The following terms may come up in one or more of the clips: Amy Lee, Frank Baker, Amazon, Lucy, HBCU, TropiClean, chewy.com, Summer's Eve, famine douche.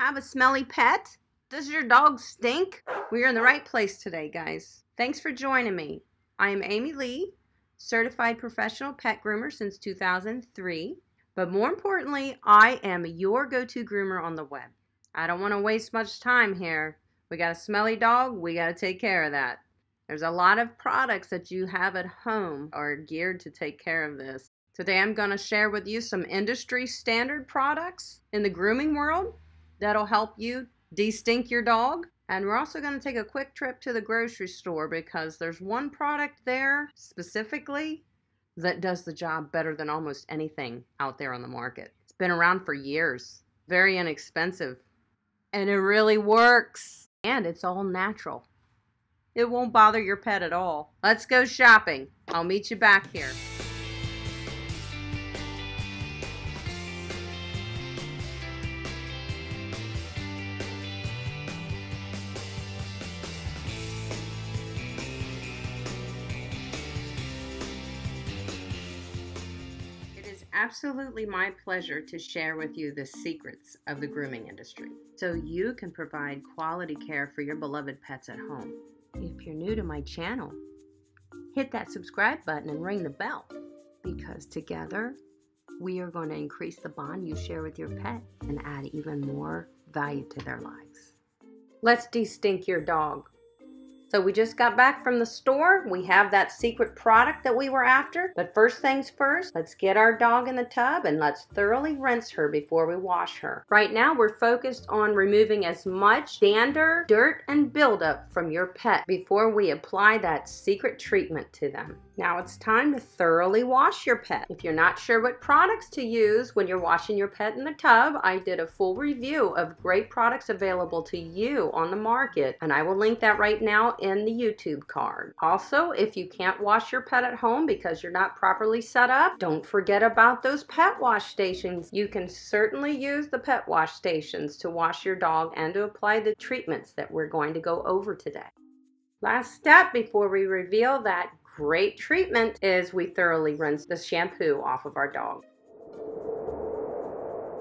have a smelly pet? Does your dog stink? We are in the right place today, guys. Thanks for joining me. I am Amy Lee, certified professional pet groomer since 2003. But more importantly, I am your go-to groomer on the web. I don't want to waste much time here. We got a smelly dog, we got to take care of that. There's a lot of products that you have at home are geared to take care of this. Today I'm going to share with you some industry standard products in the grooming world that'll help you de-stink your dog. And we're also going to take a quick trip to the grocery store because there's one product there specifically that does the job better than almost anything out there on the market. It's been around for years, very inexpensive, and it really works. And it's all natural. It won't bother your pet at all. Let's go shopping. I'll meet you back here. Absolutely my pleasure to share with you the secrets of the grooming industry so you can provide quality care for your beloved pets at home. If you're new to my channel, hit that subscribe button and ring the bell because together we are going to increase the bond you share with your pet and add even more value to their lives. Let's de-stink your dog. So we just got back from the store. We have that secret product that we were after. But first things first, let's get our dog in the tub and let's thoroughly rinse her before we wash her. Right now we're focused on removing as much dander, dirt, and buildup from your pet before we apply that secret treatment to them. Now it's time to thoroughly wash your pet. If you're not sure what products to use when you're washing your pet in the tub, I did a full review of great products available to you on the market, and I will link that right now in the YouTube card. Also, if you can't wash your pet at home because you're not properly set up, don't forget about those pet wash stations. You can certainly use the pet wash stations to wash your dog and to apply the treatments that we're going to go over today. Last step before we reveal that great treatment is we thoroughly rinse the shampoo off of our dog.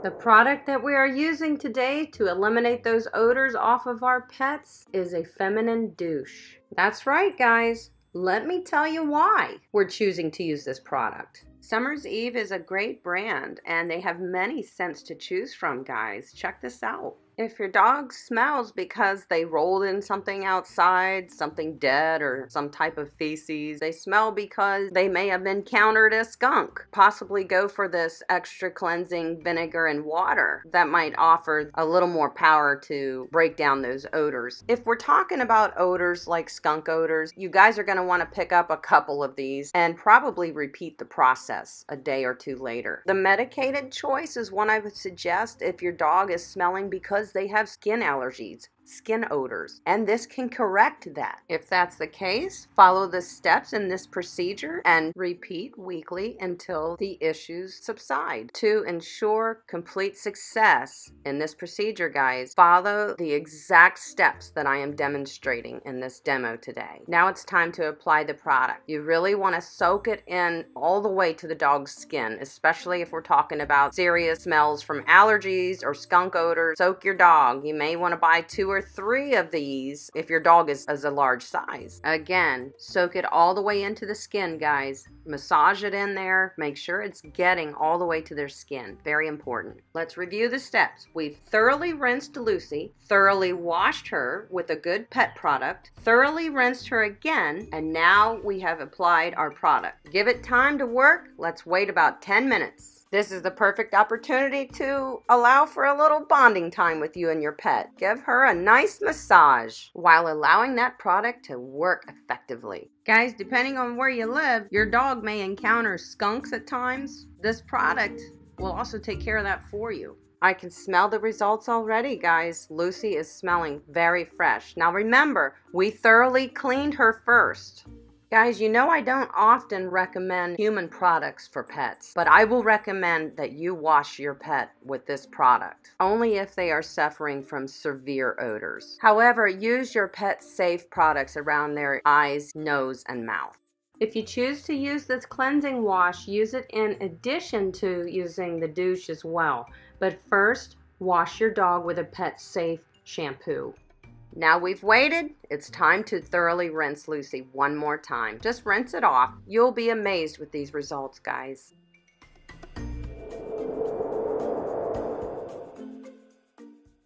The product that we are using today to eliminate those odors off of our pets is a feminine douche. That's right, guys. Let me tell you why we're choosing to use this product. Summer's Eve is a great brand and they have many scents to choose from, guys. Check this out. If your dog smells because they rolled in something outside, something dead or some type of feces, they smell because they may have encountered a skunk, possibly go for this extra cleansing vinegar and water that might offer a little more power to break down those odors. If we're talking about odors like skunk odors, you guys are going to want to pick up a couple of these and probably repeat the process a day or two later. The medicated choice is one I would suggest if your dog is smelling because they have skin allergies, skin odors, and this can correct that. If that's the case, follow the steps in this procedure and repeat weekly until the issues subside. To ensure complete success in this procedure, guys, follow the exact steps that I am demonstrating in this demo today. Now it's time to apply the product. You really want to soak it in all the way to the dog's skin, especially if we're talking about serious smells from allergies or skunk odors. Soak your dog. You may want to buy 2 or 3 of these if your dog is a large size. Again, soak it all the way into the skin, guys. Massage it in there. Make sure it's getting all the way to their skin. Very important. Let's review the steps. We've thoroughly rinsed Lucy, thoroughly washed her with a good pet product, thoroughly rinsed her again, and now we have applied our product. Give it time to work. Let's wait about 10 minutes. This is the perfect opportunity to allow for a little bonding time with you and your pet. Give her a nice massage while allowing that product to work effectively. Guys, depending on where you live, your dog may encounter skunks at times. This product will also take care of that for you. I can smell the results already, guys. Lucy is smelling very fresh. Now remember, we thoroughly cleaned her first. Guys, you know I don't often recommend human products for pets, but I will recommend that you wash your pet with this product, only if they are suffering from severe odors. However, use your pet's safe products around their eyes, nose, and mouth. If you choose to use this cleansing wash, use it in addition to using the douche as well. But first, Wash your dog with a Pet Safe shampoo. Now we've waited, it's time to thoroughly rinse Lucy one more time. Just rinse it off. You'll be amazed with these results, guys.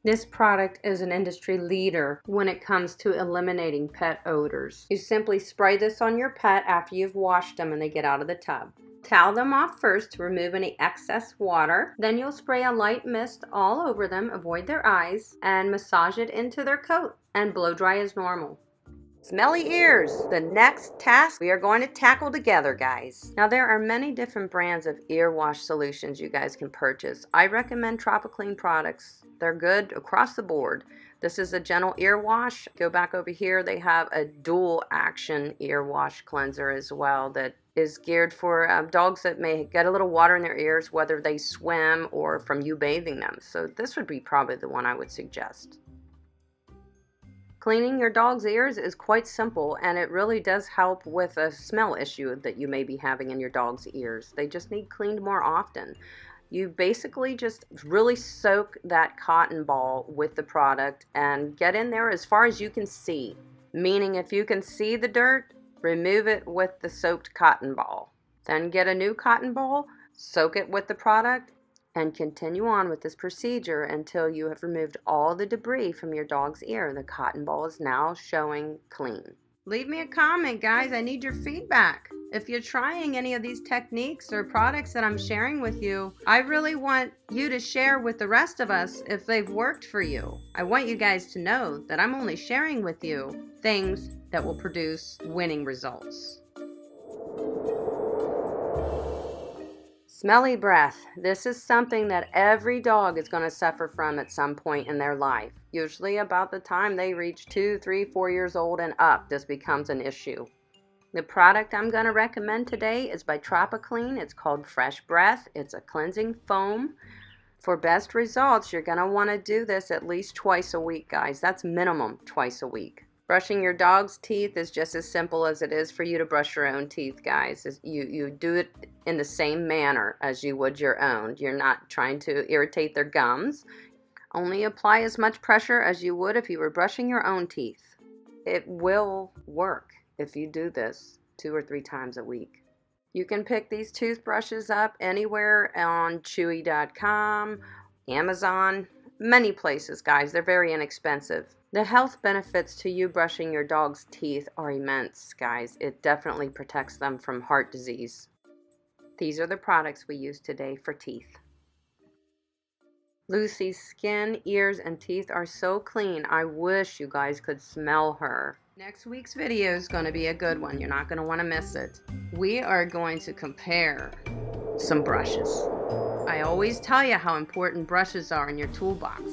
This product is an industry leader when it comes to eliminating pet odors. You simply spray this on your pet after you've washed them and they get out of the tub. Towel them off first to remove any excess water. Then you'll spray a light mist all over them, avoid their eyes, and massage it into their coat and blow dry as normal. Smelly ears, the next task we are going to tackle together, guys. Now there are many different brands of ear wash solutions you guys can purchase. I recommend TropiClean products. They're good across the board. This is a gentle ear wash. Go back over here, they have a dual action ear wash cleanser as well that is geared for dogs that may get a little water in their ears, whether they swim or from you bathing them. So this would be probably the one I would suggest. Cleaning your dog's ears is quite simple, and it really does help with a smell issue that you may be having in your dog's ears. They just need cleaned more often. You basically just really soak that cotton ball with the product and get in there as far as you can see. Meaning if you can see the dirt, remove it with the soaked cotton ball. Then get a new cotton ball, soak it with the product, and continue on with this procedure until you have removed all the debris from your dog's ear. The cotton ball is now showing clean. Leave me a comment, guys. I need your feedback. If you're trying any of these techniques or products that I'm sharing with you, I really want you to share with the rest of us if they've worked for you. I want you guys to know that I'm only sharing with you things that will produce winning results. Smelly breath. This is something that every dog is going to suffer from at some point in their life. Usually about the time they reach 2, 3, 4 years old and up, this becomes an issue. The product I'm going to recommend today is by TropiClean. It's called Fresh Breath. It's a cleansing foam. For best results, you're going to want to do this at least twice a week, guys. That's minimum twice a week. Brushing your dog's teeth is just as simple as it is for you to brush your own teeth, guys. You do it in the same manner as you would your own. You're not trying to irritate their gums. Only apply as much pressure as you would if you were brushing your own teeth. It will work if you do this 2 or 3 times a week. You can pick these toothbrushes up anywhere on chewy.com, Amazon, many places, guys. They're very inexpensive. The health benefits to you brushing your dog's teeth are immense, guys. It definitely protects them from heart disease. These are the products we use today for teeth. Lucy's skin, ears, and teeth are so clean. I wish you guys could smell her. Next week's video is going to be a good one. You're not going to want to miss it. We are going to compare some brushes. I always tell you how important brushes are in your toolbox.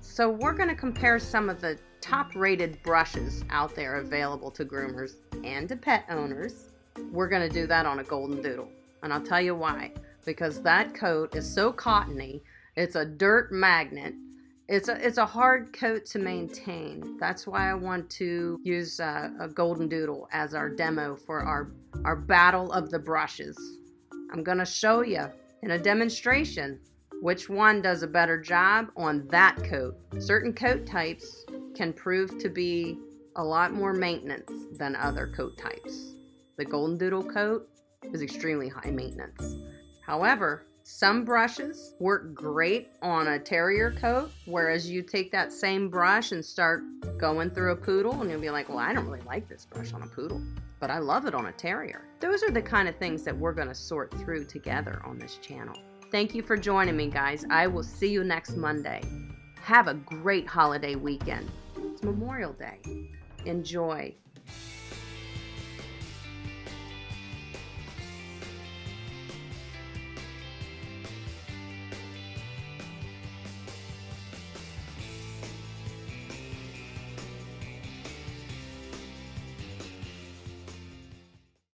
So we're going to compare some of the top-rated brushes out there available to groomers and to pet owners. We're going to do that on a golden doodle, and I'll tell you why. Because that coat is so cottony, it's a dirt magnet, it's a hard coat to maintain. That's why I want to use a golden doodle as our demo for our battle of the brushes. I'm going to show you in a demonstration which one does a better job on that coat. Certain coat types can prove to be a lot more maintenance than other coat types. The Golden Doodle coat is extremely high maintenance. However, some brushes work great on a terrier coat, whereas you take that same brush and start going through a poodle and you'll be like, well, I don't really like this brush on a poodle, but I love it on a terrier. Those are the kind of things that we're going to sort through together on this channel. Thank you for joining me, guys. I will see you next Monday. Have a great holiday weekend. It's Memorial Day. Enjoy.